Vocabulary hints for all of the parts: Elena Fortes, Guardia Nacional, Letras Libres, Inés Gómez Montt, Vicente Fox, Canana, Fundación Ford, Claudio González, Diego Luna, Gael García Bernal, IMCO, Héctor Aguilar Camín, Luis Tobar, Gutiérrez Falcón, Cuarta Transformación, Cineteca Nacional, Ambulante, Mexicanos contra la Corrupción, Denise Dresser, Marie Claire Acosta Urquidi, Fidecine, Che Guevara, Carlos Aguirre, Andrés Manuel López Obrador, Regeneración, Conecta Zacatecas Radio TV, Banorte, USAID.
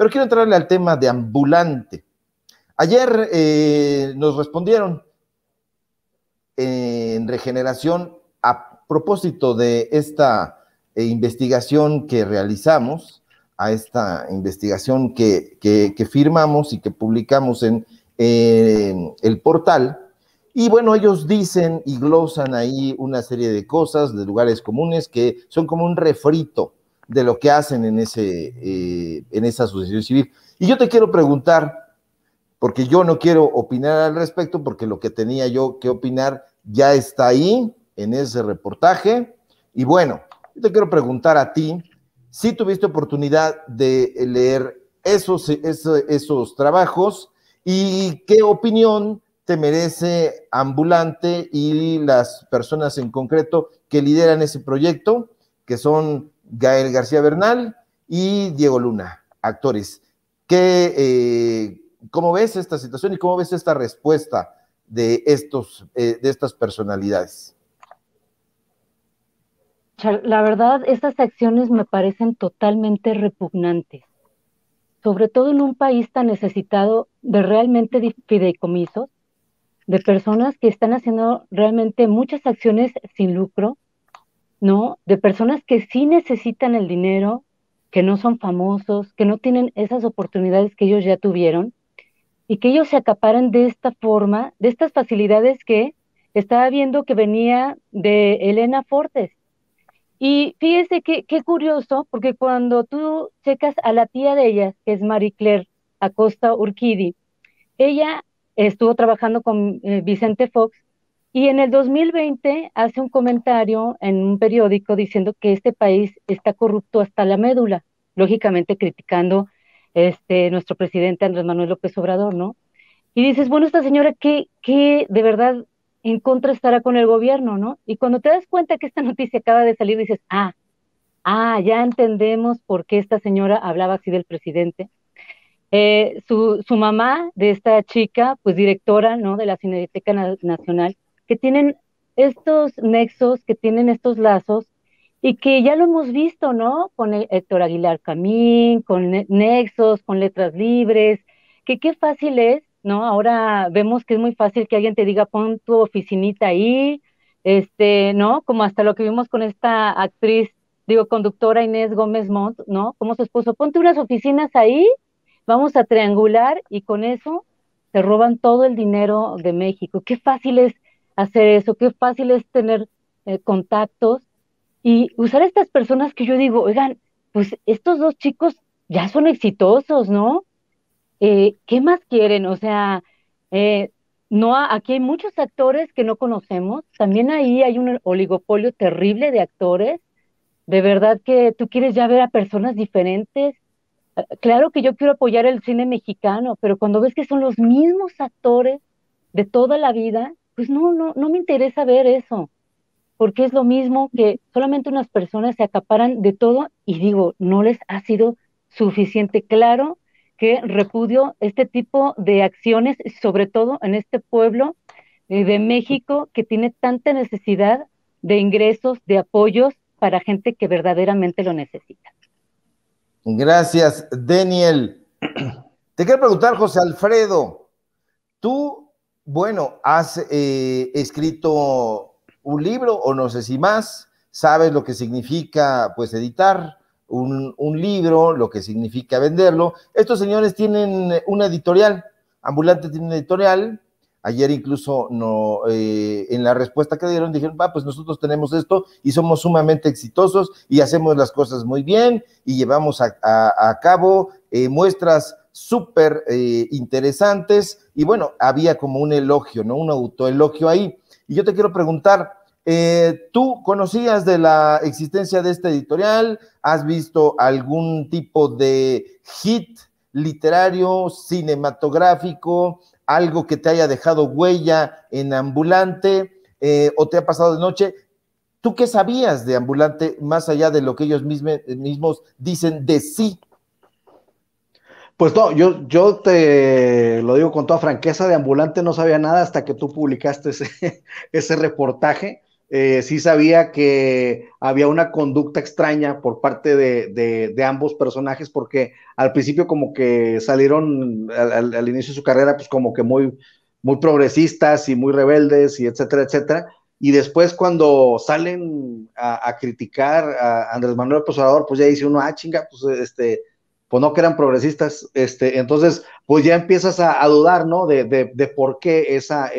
Pero quiero entrarle al tema de Ambulante. Ayer nos respondieron en Regeneración a propósito de esta investigación que realizamos, a esta investigación que firmamos y que publicamos en el portal. Y bueno, ellos dicen y glosan ahí una serie de cosas, de lugares comunes que son como un refrito de lo que hacen en esa asociación civil. Y yo te quiero preguntar, porque yo no quiero opinar al respecto, porque lo que tenía yo que opinar ya está ahí, en ese reportaje. Y bueno, yo te quiero preguntar a ti, si tuviste oportunidad de leer esos trabajos y qué opinión te merece Ambulante y las personas en concreto que lideran ese proyecto, que son Gael García Bernal y Diego Luna, actores. ¿Cómo ves esta situación y cómo ves esta respuesta de estas personalidades? La verdad, estas acciones me parecen totalmente repugnantes, sobre todo en un país tan necesitado de realmente fideicomisos, de personas que están haciendo realmente muchas acciones sin lucro, ¿no? De personas que sí necesitan el dinero, que no son famosos, que no tienen esas oportunidades que ellos ya tuvieron, y que ellos se acaparan de esta forma, de estas facilidades que estaba viendo que venía de Elena Fortes. Y fíjese qué curioso, porque cuando tú checas a la tía de ella, que es Marie Claire Acosta Urquidi, ella estuvo trabajando con Vicente Fox, y en el 2020 hace un comentario en un periódico diciendo que este país está corrupto hasta la médula, lógicamente criticando nuestro presidente Andrés Manuel López Obrador, ¿no? Y dices, bueno, esta señora, ¿qué de verdad en contra estará con el gobierno, no? Y cuando te das cuenta que esta noticia acaba de salir, dices, ya entendemos por qué esta señora hablaba así del presidente. Su mamá de esta chica, pues directora, ¿no?, de la Cineteca Nacional, que tienen estos nexos, que tienen estos lazos, y que ya lo hemos visto, ¿no?, con Héctor Aguilar Camín, con nexos, con Letras Libres, que qué fácil es, ¿no? Ahora vemos que es muy fácil que alguien te diga, pon tu oficinita ahí, ¿no?, como hasta lo que vimos con esta actriz, conductora Inés Gómez Montt, ¿no?, como su esposo, ponte unas oficinas ahí, vamos a triangular, y con eso se roban todo el dinero de México. Qué fácil es hacer eso, qué fácil es tener contactos y usar a estas personas que yo digo, oigan, pues estos dos chicos ya son exitosos, ¿no? ¿Qué más quieren? O sea, no, aquí hay muchos actores que no conocemos, también ahí hay un oligopolio terrible de actores, de verdad que tú quieres ya ver a personas diferentes. Claro que yo quiero apoyar el cine mexicano, pero cuando ves que son los mismos actores de toda la vida, pues no me interesa ver eso, porque es lo mismo que solamente unas personas se acaparan de todo y digo, no les ha sido suficiente. Claro que repudio este tipo de acciones, sobre todo en este pueblo de México que tiene tanta necesidad de ingresos, de apoyos para gente que verdaderamente lo necesita. Gracias, Daniel. Te quiero preguntar, José Alfredo, tú, bueno, has escrito un libro, o no sé si más, sabes lo que significa, pues, editar un libro, lo que significa venderlo. Estos señores tienen una editorial, Ambulante tiene una editorial. Ayer incluso en la respuesta que dieron dijeron, pues nosotros tenemos esto y somos sumamente exitosos y hacemos las cosas muy bien y llevamos a cabo muestras súper interesantes y bueno, había como un elogio, ¿no? Un autoelogio ahí. Y yo te quiero preguntar, ¿tú conocías de la existencia de esta editorial? ¿Has visto algún tipo de hit literario, cinematográfico, algo que te haya dejado huella en Ambulante o te ha pasado de noche? ¿Tú qué sabías de Ambulante más allá de lo que ellos mismos dicen de sí? Pues no, yo te lo digo con toda franqueza, de Ambulante no sabía nada hasta que tú publicaste ese reportaje. sí sabía que había una conducta extraña por parte de ambos personajes, porque al principio como que salieron al inicio de su carrera pues como que muy progresistas y muy rebeldes y etcétera, etcétera, y después cuando salen a criticar a Andrés Manuel López Obrador, pues ya dice uno, ah, chinga, pues no que eran progresistas, entonces pues ya empiezas a dudar, ¿no?, de por qué esa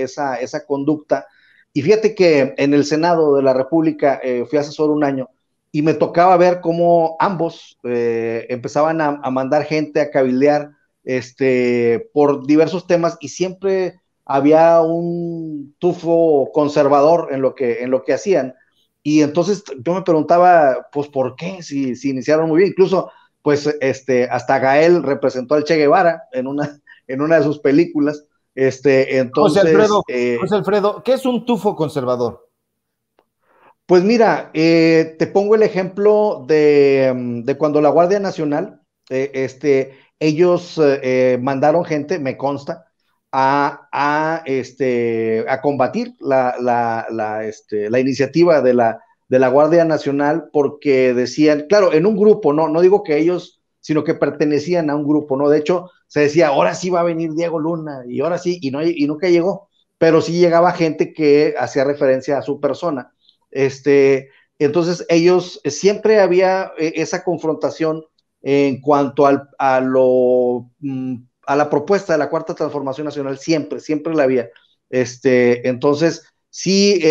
conducta. Y fíjate que en el Senado de la República fui hace solo un año y me tocaba ver cómo ambos empezaban a mandar gente a cabildear por diversos temas, y siempre había un tufo conservador en lo que hacían. Y entonces yo me preguntaba, pues, ¿por qué? Si iniciaron muy bien. Incluso, pues, hasta Gael representó al Che Guevara en una de sus películas. Entonces, José Alfredo, ¿qué es un tufo conservador? Pues mira, te pongo el ejemplo de cuando la Guardia Nacional, ellos mandaron gente, me consta, a combatir la iniciativa de la Guardia Nacional, porque decían, claro, en un grupo, no digo que ellos, sino que pertenecían a un grupo, ¿no? De hecho, se decía, ahora sí va a venir Diego Luna, y ahora sí, y nunca llegó, pero sí llegaba gente que hacía referencia a su persona. Entonces ellos, siempre había esa confrontación en cuanto a la propuesta de la Cuarta Transformación Nacional, siempre la había. Entonces, sí,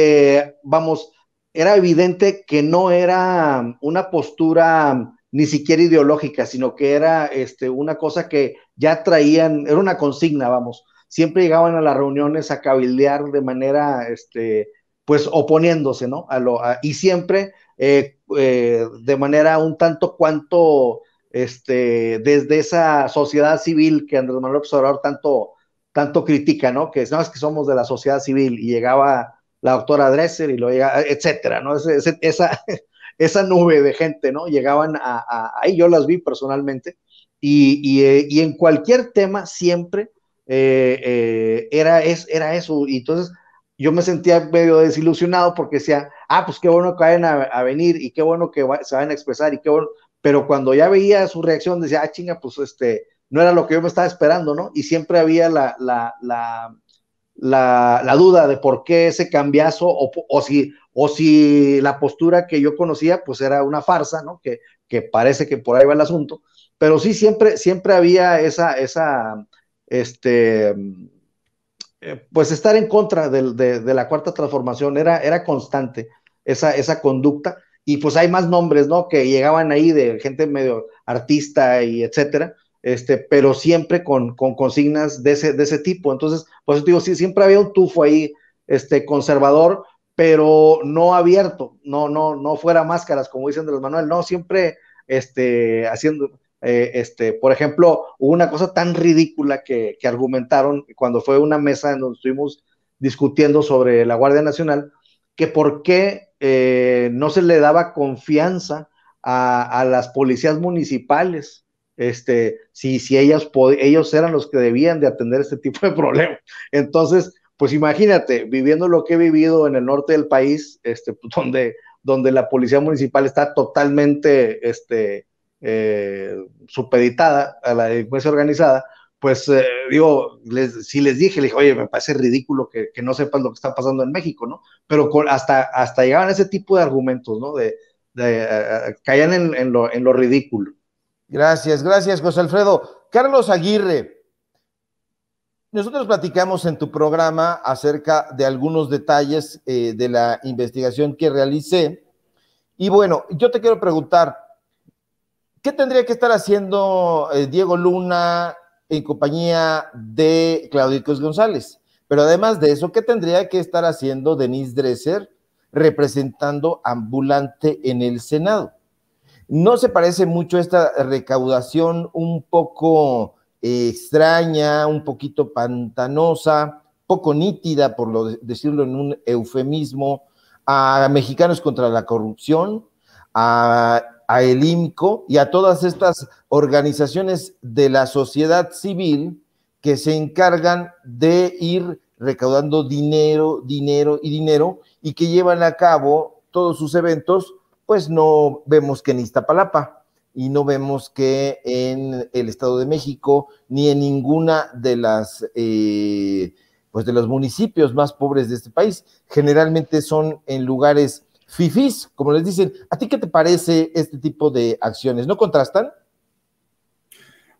vamos, era evidente que no era una postura ni siquiera ideológica, sino que era una cosa que ya traían, era una consigna, vamos. Siempre llegaban a las reuniones a cabildear de manera, pues, oponiéndose, ¿no? Y siempre de manera un tanto cuanto, desde esa sociedad civil que Andrés Manuel López Obrador tanto critica, ¿no? Que no, es que somos de la sociedad civil, y llegaba la doctora Dresser, y lo llegaba, etcétera, ¿no? Esa nube de gente, ¿no? Llegaban ahí yo las vi personalmente, y en cualquier tema siempre era eso, y entonces yo me sentía medio desilusionado porque decía, ah, pues qué bueno que vayan a venir, y qué bueno que se vayan a expresar, y qué bueno, pero cuando ya veía su reacción decía, ah, chinga, pues no era lo que yo me estaba esperando, ¿no? Y siempre había la duda de por qué ese cambiazo, o si la postura que yo conocía pues era una farsa, ¿no? Que parece que por ahí va el asunto, pero sí siempre había pues estar en contra de la Cuarta Transformación, era constante esa conducta. Y pues hay más nombres, ¿no?, que llegaban ahí de gente medio artista y etcétera, pero siempre con consignas de ese tipo. Entonces, pues digo, sí, siempre había un tufo ahí, conservador, pero no abierto, no fuera máscaras, como dice Andrés Manuel, no, siempre, haciendo, por ejemplo, hubo una cosa tan ridícula que argumentaron cuando fue una mesa en donde estuvimos discutiendo sobre la Guardia Nacional, que por qué no se le daba confianza a las policías municipales, si ellos eran los que debían de atender este tipo de problemas. Entonces, pues imagínate, viviendo lo que he vivido en el norte del país, donde la policía municipal está totalmente supeditada a la delincuencia organizada, pues digo, les dije, oye, me parece ridículo que no sepas lo que está pasando en México, ¿no? Pero hasta llegaban ese tipo de argumentos, ¿no? Caían en lo ridículo. Gracias, José Alfredo. Carlos Aguirre, nosotros platicamos en tu programa acerca de algunos detalles de la investigación que realicé, y bueno, yo te quiero preguntar, ¿qué tendría que estar haciendo Diego Luna en compañía de Claudio González? Pero además de eso, ¿qué tendría que estar haciendo Denise Dresser representando Ambulante en el Senado? ¿No se parece mucho esta recaudación un poco extraña, un poquito pantanosa, poco nítida, por decirlo en un eufemismo, a Mexicanos contra la Corrupción, a el IMCO y a todas estas organizaciones de la sociedad civil que se encargan de ir recaudando dinero, y que llevan a cabo todos sus eventos, pues no vemos que en Iztapalapa, y no vemos que en el Estado de México, ni en ninguna de las, pues de los municipios más pobres de este país. Generalmente son en lugares fifís, como les dicen. ¿A ti qué te parece este tipo de acciones? ¿No contrastan?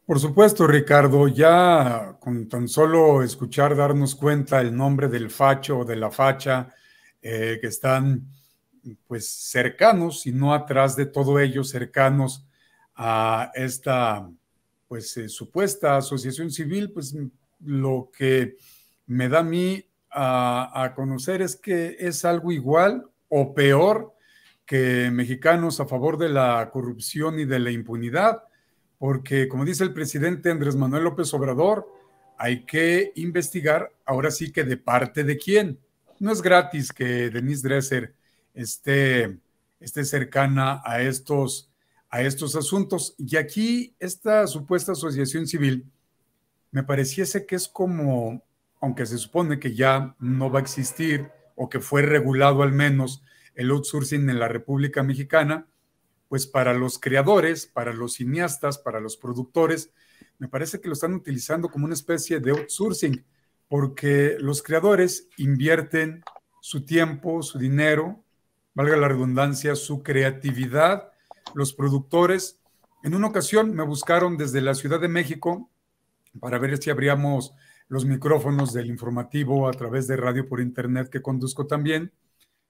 Por supuesto, Ricardo, ya con tan solo escuchar, darnos cuenta el nombre del facho o de la facha, que están pues cercanos, y no atrás de todo ello, cercanos a esta pues supuesta asociación civil, pues lo que me da a mí a conocer es que es algo igual o peor que Mexicanos a favor de la corrupción y de la impunidad. Porque, como dice el presidente Andrés Manuel López Obrador, hay que investigar ahora sí que de parte de quién. No es gratis que Denise Dresser esté cercana a estos asuntos. Y aquí esta supuesta asociación civil me pareciese que es como, aunque se supone que ya no va a existir, o que fue regulado al menos el outsourcing en la República Mexicana, pues para los creadores, para los cineastas, para los productores, me parece que lo están utilizando como una especie de outsourcing, porque los creadores invierten su tiempo, su dinero, valga la redundancia, su creatividad. Los productores, en una ocasión me buscaron desde la Ciudad de México para ver si abríamos los micrófonos del informativo a través de radio por internet que conduzco también,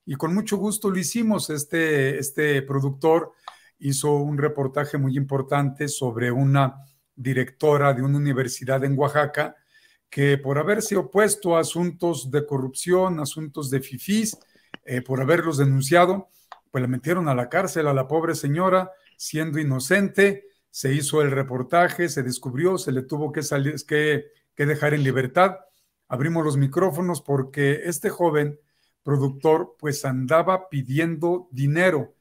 y con mucho gusto lo hicimos. Este productor hizo un reportaje muy importante sobre una directora de una universidad en Oaxaca que, por haberse opuesto a asuntos de corrupción, asuntos de fifís, por haberlos denunciado, pues la metieron a la cárcel a la pobre señora, siendo inocente. Se hizo el reportaje, se descubrió, se le tuvo que salir, que dejar en libertad. Abrimos los micrófonos porque este joven productor pues andaba pidiendo dinero,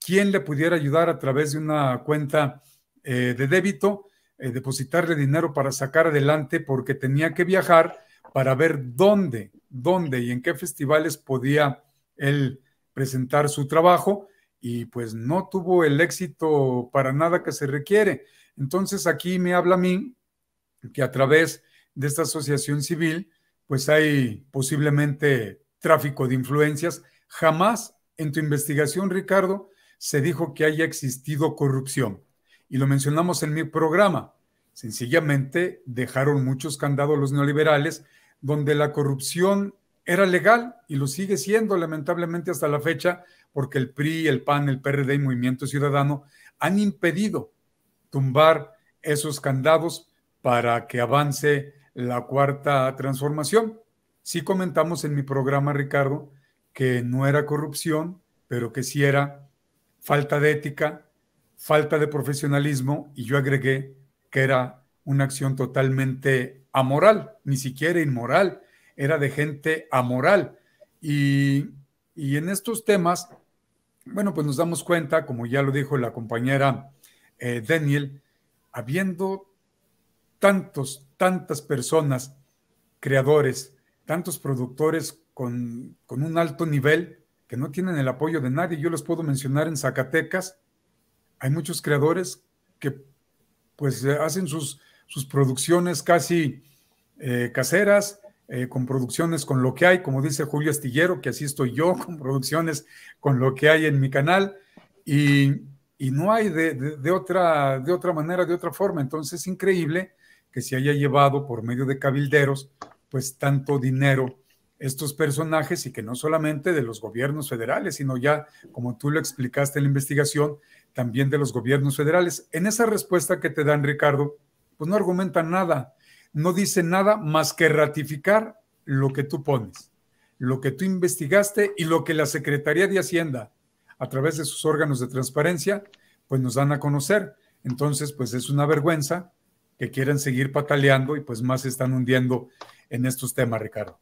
quien le pudiera ayudar a través de una cuenta de débito, depositarle dinero para sacar adelante, porque tenía que viajar para ver dónde y en qué festivales podía él presentar su trabajo, y pues no tuvo el éxito para nada que se requiere. Entonces aquí me habla a mí que a través de esta asociación civil pues hay posiblemente tráfico de influencias. Jamás en tu investigación, Ricardo, se dijo que haya existido corrupción. Y lo mencionamos en mi programa. Sencillamente dejaron muchos candados los neoliberales, donde la corrupción era legal y lo sigue siendo, lamentablemente, hasta la fecha, porque el PRI, el PAN, el PRD y Movimiento Ciudadano han impedido tumbar esos candados para que avance la Cuarta Transformación. Sí comentamos en mi programa, Ricardo, que no era corrupción, pero que sí era falta de ética, falta de profesionalismo, y yo agregué que era una acción totalmente amoral, ni siquiera inmoral, era de gente amoral. Y en estos temas, bueno, pues nos damos cuenta, como ya lo dijo la compañera Daniel, habiendo tantas personas, creadores, tantos productores con un alto nivel que no tienen el apoyo de nadie. Yo los puedo mencionar en Zacatecas. Hay muchos creadores que pues hacen sus producciones casi caseras, con producciones con lo que hay, como dice Julio Astillero, que así estoy yo, con producciones con lo que hay en mi canal, y no hay de otra manera, de otra forma. Entonces es increíble que se haya llevado por medio de cabilderos pues tanto dinero estos personajes, y que no solamente de los gobiernos federales, sino ya, como tú lo explicaste en la investigación, también de los gobiernos federales. En esa respuesta que te dan, Ricardo, pues no argumentan nada, no dicen nada más que ratificar lo que tú pones, lo que tú investigaste y lo que la Secretaría de Hacienda, a través de sus órganos de transparencia, pues nos dan a conocer. Entonces, pues es una vergüenza que quieran seguir pataleando, y pues más se están hundiendo en estos temas, Ricardo.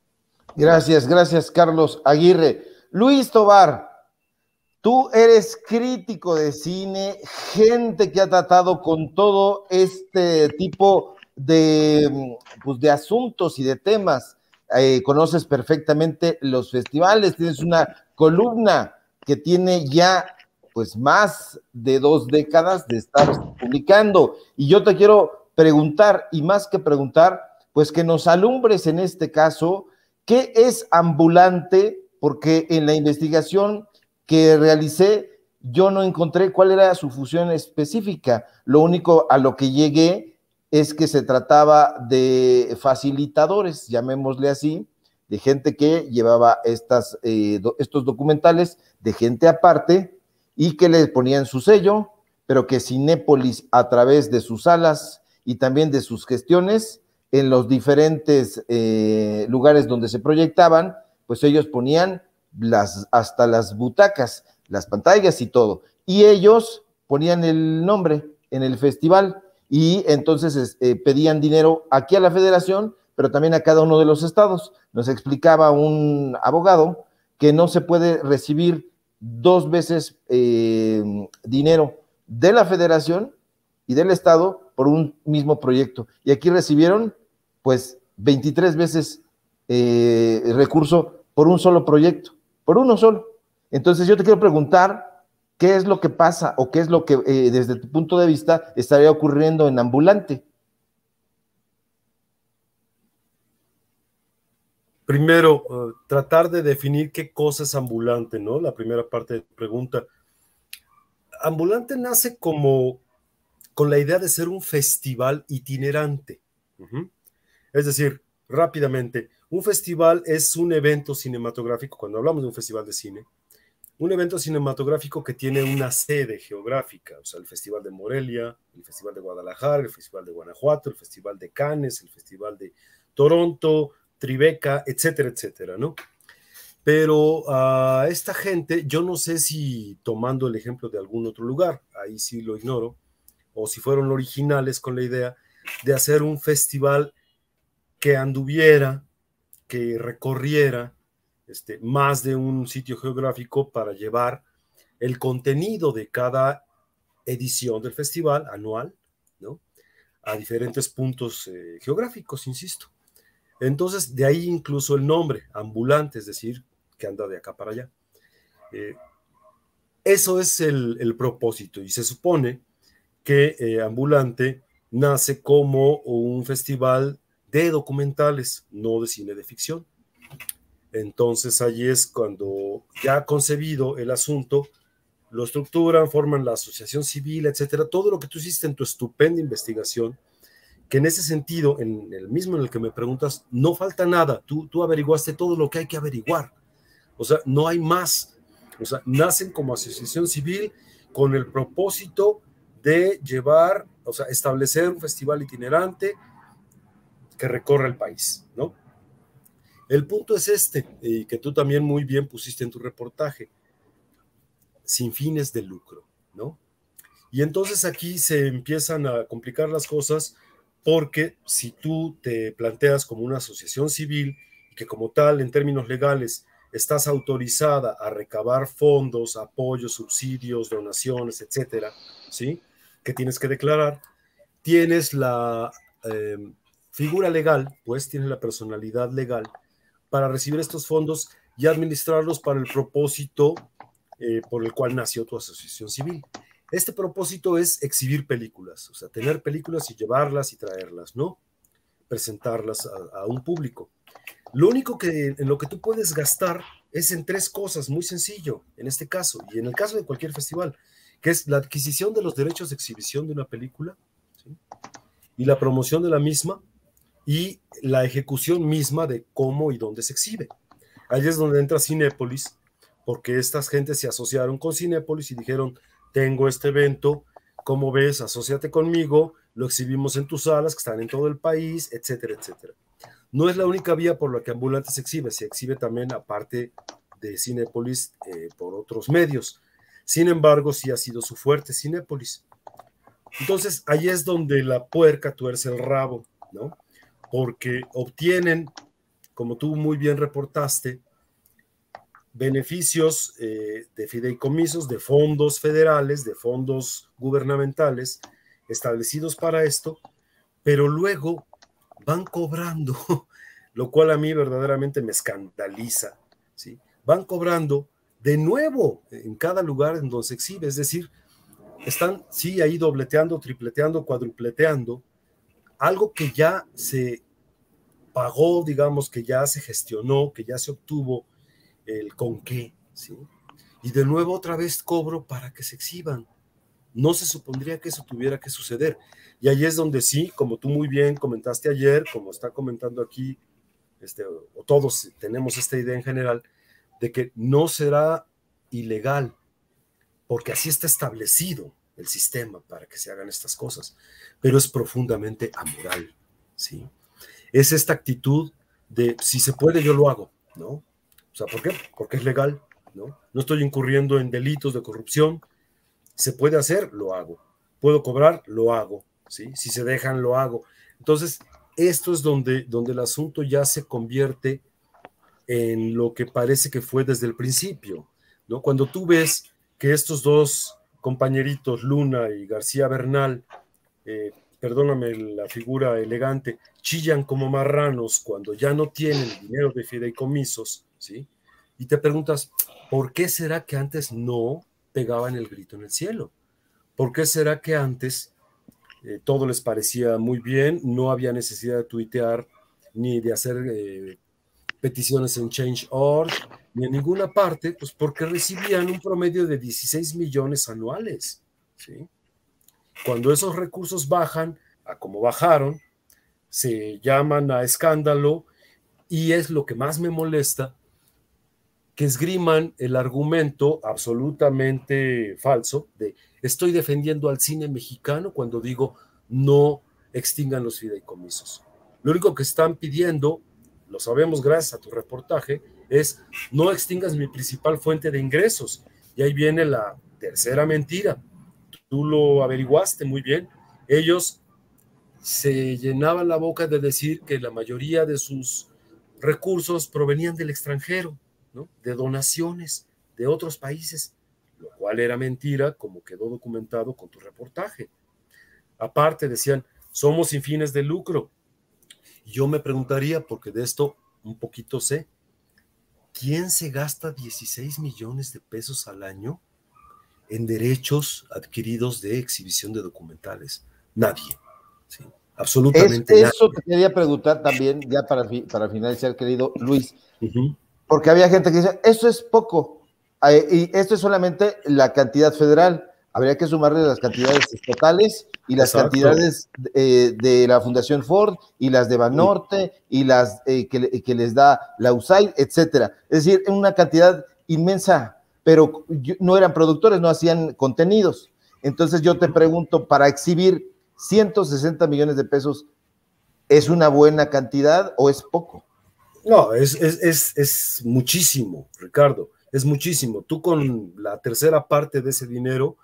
Gracias, Carlos Aguirre. Luis Tobar, tú eres crítico de cine, gente que ha tratado con todo este tipo de, pues, de asuntos y de temas. conoces perfectamente los festivales, tienes una columna que tiene ya pues más de 2 décadas de estar publicando, y yo te quiero preguntar, y más que preguntar, pues que nos alumbres en este caso, ¿qué es Ambulante? Porque en la investigación que realicé yo no encontré cuál era su función específica, lo único a lo que llegué es que se trataba de facilitadores, llamémosle así, de gente que llevaba estos documentales de gente aparte y que le ponían su sello, pero que Cinépolis, a través de sus salas y también de sus gestiones en los diferentes lugares donde se proyectaban, pues ellos ponían hasta las butacas, las pantallas y todo, y ellos ponían el nombre en el festival y entonces pedían dinero aquí a la federación, pero también a cada uno de los estados. Nos explicaba un abogado que no se puede recibir 2 veces dinero de la federación y del estado por un mismo proyecto, y aquí recibieron pues 23 veces recurso por un solo proyecto, por uno solo. Entonces yo te quiero preguntar, ¿qué es lo que pasa o qué es lo que desde tu punto de vista estaría ocurriendo en Ambulante? Primero, tratar de definir qué cosa es Ambulante, ¿no? La primera parte de tu pregunta. Ambulante nace con la idea de ser un festival itinerante. Es decir, rápidamente, un festival es un evento cinematográfico, cuando hablamos de un festival de cine, un evento cinematográfico que tiene una sede geográfica, o sea, el Festival de Morelia, el Festival de Guadalajara, el Festival de Guanajuato, el Festival de Cannes, el Festival de Toronto, Tribeca, etcétera, etcétera, ¿no? Pero a esta gente, yo no sé si tomando el ejemplo de algún otro lugar, ahí sí lo ignoro, o si fueron originales con la idea de hacer un festival que anduviera, que recorriera más de un sitio geográfico para llevar el contenido de cada edición del festival anual, ¿no?, a diferentes puntos geográficos, insisto. Entonces, de ahí incluso el nombre, Ambulante, es decir, que anda de acá para allá. Eso es el propósito, y se supone que Ambulante nace como un festival de documentales, no de cine de ficción. Entonces allí es cuando, ya concebido el asunto, lo estructuran, forman la asociación civil, etcétera, todo lo que tú hiciste en tu estupenda investigación, que en ese sentido, en el mismo en el que me preguntas, no falta nada, tú averiguaste todo lo que hay que averiguar, o sea, no hay más, o sea, nacen como asociación civil con el propósito de llevar, o sea, establecer un festival itinerante que recorre el país, ¿no? El punto es y que tú también muy bien pusiste en tu reportaje, sin fines de lucro, ¿no? Y entonces aquí se empiezan a complicar las cosas, porque si tú te planteas como una asociación civil, y que como tal, en términos legales, estás autorizada a recabar fondos, apoyos, subsidios, donaciones, etcétera, ¿sí?, que tienes que declarar, tienes la figura legal, pues tiene la personalidad legal para recibir estos fondos y administrarlos para el propósito por el cual nació tu asociación civil. Este propósito es exhibir películas, o sea, tener películas y llevarlas y traerlas, ¿no? Presentarlas a un público. Lo único en lo que tú puedes gastar es en 3 cosas, muy sencillo, en este caso, y en el caso de cualquier festival, que es la adquisición de los derechos de exhibición de una película, ¿sí?, y la promoción de la misma, y la ejecución misma de cómo y dónde se exhibe. Ahí es donde entra Cinépolis, porque estas gentes se asociaron con Cinépolis y dijeron, tengo este evento, ¿cómo ves? Asóciate conmigo, lo exhibimos en tus salas, que están en todo el país, etcétera, etcétera. No es la única vía por la que Ambulante se exhibe también, aparte de Cinépolis, por otros medios. Sin embargo, sí ha sido su fuerte Cinépolis. Entonces, ahí es donde la puerca tuerce el rabo, ¿no? Porque obtienen, como tú muy bien reportaste, beneficios de fideicomisos, de fondos federales, de fondos gubernamentales establecidos para esto, pero luego van cobrando lo cual a mí verdaderamente me escandaliza, ¿sí? Van cobrando de nuevo en cada lugar en donde se exhibe, es decir, están sí ahí dobleteando, tripleteando, cuadrupleteando, algo que ya se pagó, digamos, que ya se gestionó, que ya se obtuvo el con qué, ¿sí? Y de nuevo otra vez cobro para que se exhiban. No se supondría que eso tuviera que suceder. Y ahí es donde sí, como tú muy bien comentaste ayer, como está comentando aquí, o todos tenemos esta idea en general, de que no será ilegal, porque así está establecido el sistema para que se hagan estas cosas, pero es profundamente amoral, ¿sí? Es esta actitud de, si se puede, yo lo hago, ¿no? O sea, ¿por qué? Porque es legal, ¿no? No estoy incurriendo en delitos de corrupción, se puede hacer, lo hago, puedo cobrar, lo hago, ¿sí? Si se dejan, lo hago. Entonces, esto es donde el asunto ya se convierte en lo que parece que fue desde el principio, ¿no? Cuando tú ves que estos dos compañeritos, Luna y García Bernal, perdóname la figura elegante, chillan como marranos cuando ya no tienen dinero de fideicomisos, ¿sí? Y te preguntas, ¿por qué será que antes no pegaban el grito en el cielo? ¿Por qué será que antes todo les parecía muy bien, no había necesidad de tuitear ni de hacer peticiones en Change.org, ni en ninguna parte? Pues porque recibían un promedio de 16 millones anuales, ¿sí? Cuando esos recursos bajan, a como bajaron, se llaman a escándalo, y es lo que más me molesta, que esgriman el argumento absolutamente falso de estoy defendiendo al cine mexicano cuando digo no extingan los fideicomisos. Lo único que están pidiendo, lo sabemos gracias a tu reportaje, es no extingas mi principal fuente de ingresos. Y ahí viene la tercera mentira. Tú lo averiguaste muy bien. Ellos se llenaban la boca de decir que la mayoría de sus recursos provenían del extranjero, ¿no? De donaciones de otros países, lo cual era mentira, como quedó documentado con tu reportaje. Aparte decían, somos sin fines de lucro. Yo me preguntaría, porque de esto un poquito sé, ¿quién se gasta 16 millones de pesos al año en derechos adquiridos de exhibición de documentales? Nadie, ¿sí? Absolutamente nadie. Eso te quería preguntar también, ya para finalizar, querido Luis, porque había gente que dice, eso es poco, y esto es solamente la cantidad federal, habría que sumarle las cantidades estatales y las Exacto. cantidades de la Fundación Ford y las de Banorte y las que les da la USAID, etcétera. Es decir, una cantidad inmensa, pero no eran productores, no hacían contenidos. Entonces yo te pregunto, para exhibir 160 millones de pesos, ¿es una buena cantidad o es poco? No, es muchísimo, Ricardo, es muchísimo. Tú con la tercera parte de ese dinero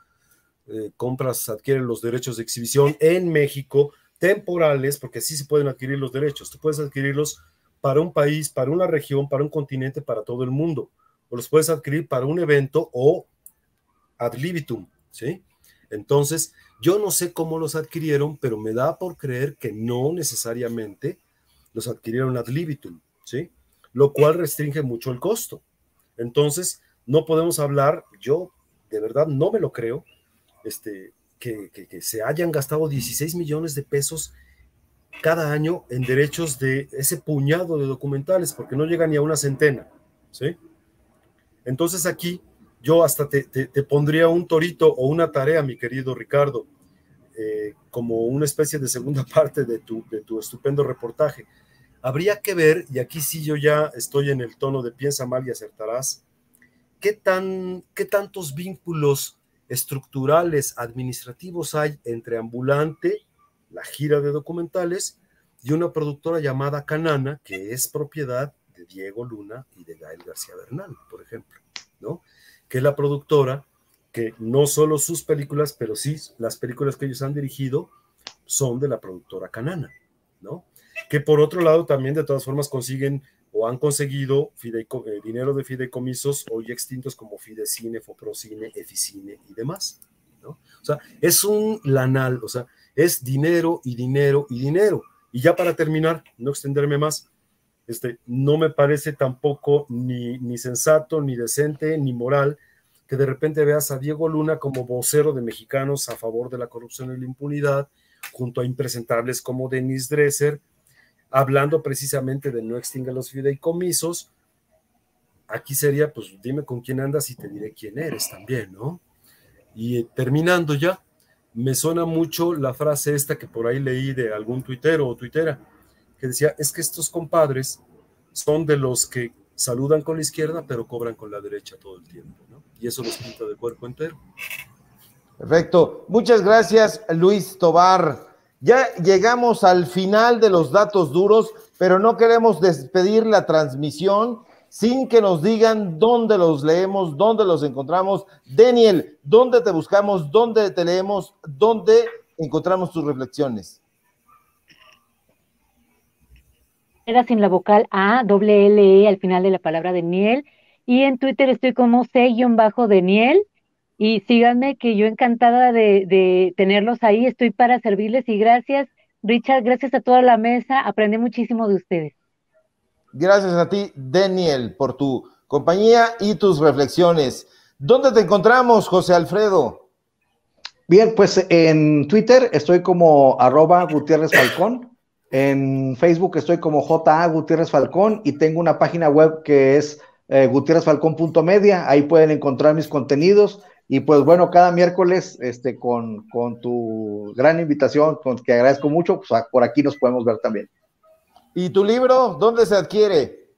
compras, adquieren los derechos de exhibición en México, temporales, porque así se pueden adquirir los derechos. Tú puedes adquirirlos para un país, para una región, para un continente, para todo el mundo, o los puedes adquirir para un evento o ad libitum, ¿sí? Entonces, yo no sé cómo los adquirieron, pero me da por creer que no necesariamente los adquirieron ad libitum, ¿sí? Lo cual restringe mucho el costo. Entonces, no podemos hablar, yo de verdad no me lo creo, que se hayan gastado 16 millones de pesos cada año en derechos de ese puñado de documentales, porque no llega ni a una centena, ¿sí? Entonces aquí yo hasta te pondría un torito o una tarea, mi querido Ricardo, como una especie de segunda parte de tu estupendo reportaje. Habría que ver, y aquí sí yo ya estoy en el tono de piensa mal y acertarás, qué tantos vínculos estructurales, administrativos hay entre Ambulante, la gira de documentales, y una productora llamada Canana, que es propiedad de Diego Luna y de Gael García Bernal, por ejemplo, ¿no? Que es la productora que no solo sus películas, pero sí las películas que ellos han dirigido son de la productora Canana, ¿no? Que por otro lado también de todas formas consiguen o han conseguido dinero de fideicomisos hoy extintos como Fidecine, Foprocine, Eficine y demás, ¿no? O sea, es un lanal, o sea, es dinero y dinero y dinero. Y ya para terminar, no extenderme más, no me parece tampoco ni sensato, ni decente, ni moral que de repente veas a Diego Luna como vocero de Mexicanos a favor de la corrupción y la impunidad, junto a impresentables como Denise Dresser, hablando precisamente de no extinguir los fideicomisos. Aquí sería, pues dime con quién andas y te diré quién eres también, ¿no? Y terminando ya, me suena mucho la frase esta que por ahí leí de algún tuitero o tuitera, que decía, es que estos compadres son de los que saludan con la izquierda, pero cobran con la derecha todo el tiempo, ¿no? Y eso los pinta de cuerpo entero. Perfecto. Muchas gracias, Luis Tobar. Ya llegamos al final de los datos duros, pero no queremos despedir la transmisión sin que nos digan dónde los leemos, dónde los encontramos. Daniel, ¿dónde te buscamos? ¿Dónde te leemos? ¿Dónde encontramos tus reflexiones? Queda sin la vocal A, doble L, E al final de la palabra Daniel. Y en Twitter estoy como C_Daniel. Y síganme, que yo encantada de tenerlos ahí. Estoy para servirles. Y gracias, Richard, gracias a toda la mesa. Aprendí muchísimo de ustedes. Gracias a ti, Daniel, por tu compañía y tus reflexiones. ¿Dónde te encontramos, José Alfredo? Bien, pues en Twitter estoy como @GutierrezFalcón. En Facebook estoy como JA Gutiérrez Falcón y tengo una página web que es gutierrezfalcón.media. Ahí pueden encontrar mis contenidos. Y pues bueno, cada miércoles con tu gran invitación, con que agradezco mucho, pues por aquí nos podemos ver también. ¿Y tu libro? ¿Dónde se adquiere?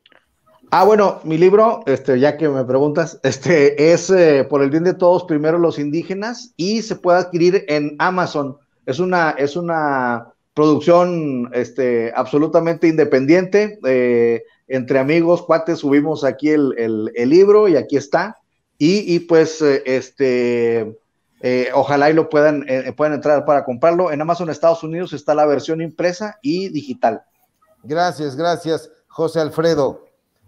Ah, bueno, mi libro, ya que me preguntas, es Por el bien de todos, primero los indígenas, y se puede adquirir en Amazon. Es una producción absolutamente independiente, entre amigos, cuates, subimos aquí el libro y aquí está, y pues ojalá y lo puedan entrar para comprarlo. En Amazon Estados Unidos está la versión impresa y digital. Gracias, José Alfredo.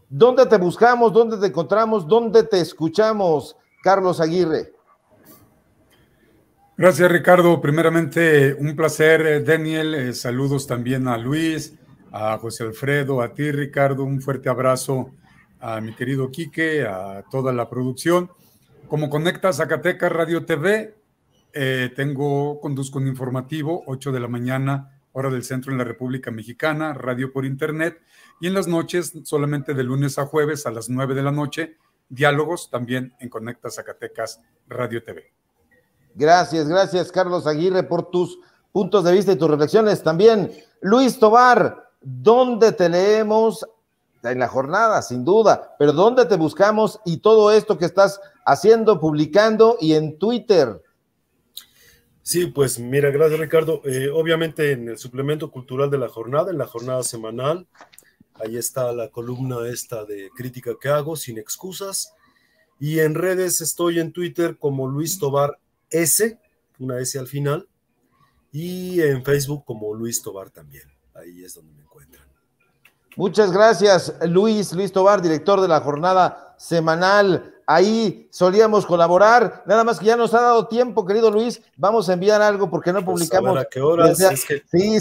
¿Dónde te buscamos? ¿Dónde te encontramos? ¿Dónde te escuchamos, Carlos Aguirre? Gracias, Ricardo. Primeramente, un placer, Daniel. Saludos también a Luis, a José Alfredo, a ti, Ricardo. Un fuerte abrazo a mi querido Quique, a toda la producción. Como Conecta Zacatecas Radio TV, conduzco un informativo, 8 de la mañana, hora del centro en la República Mexicana, radio por internet. Y en las noches, solamente de lunes a jueves a las 9 de la noche, diálogos también en Conecta Zacatecas Radio TV. Gracias, Carlos Aguirre, por tus puntos de vista y tus reflexiones también. Luis Tobar, ¿dónde te leemos? En La Jornada, sin duda, pero ¿dónde te buscamos y todo esto que estás haciendo, publicando y en Twitter? Sí, pues mira, gracias, Ricardo. Obviamente en el suplemento cultural de La Jornada, en La Jornada semanal, ahí está la columna esta de crítica que hago, sin excusas. Y en redes estoy en Twitter como Luis Tobar S, una S al final, y en Facebook como Luis Tobar también, ahí es donde me encuentran. Muchas gracias, Luis Tobar, director de La Jornada semanal, ahí solíamos colaborar, nada más que ya nos ha dado tiempo, querido Luis, vamos a enviar algo porque no publicamos. A ver, ¿a qué horas?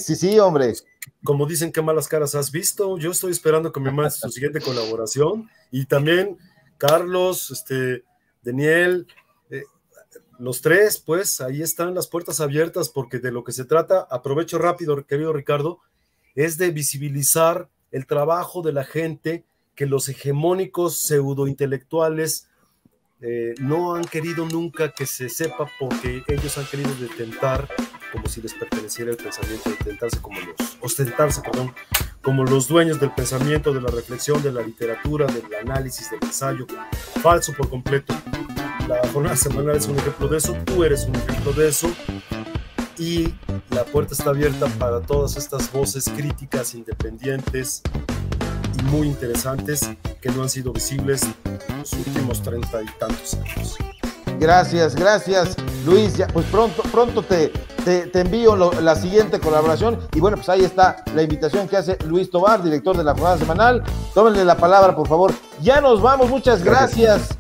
Sí, hombre. Como dicen, qué malas caras has visto, yo estoy esperando que me mandes su siguiente colaboración, y también Carlos, Daniel, los tres, pues, ahí están las puertas abiertas, porque de lo que se trata, aprovecho rápido, querido Ricardo, es de visibilizar el trabajo de la gente que los hegemónicos pseudointelectuales no han querido nunca que se sepa, porque ellos han querido detentar, como si les perteneciera el pensamiento, ostentarse como los dueños del pensamiento, de la reflexión, de la literatura, del análisis, del ensayo, falso por completo. La Jornada semanal es un ejemplo de eso, tú eres un ejemplo de eso, y la puerta está abierta para todas estas voces críticas, independientes y muy interesantes que no han sido visibles en los últimos 30 y tantos años. Gracias, Luis. Ya, pues pronto te envío la siguiente colaboración. Y bueno, pues ahí está la invitación que hace Luis Tobar, director de La Jornada semanal. Tómenle la palabra, por favor. Ya nos vamos, muchas gracias.